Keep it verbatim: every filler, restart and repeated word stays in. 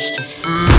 just a fool.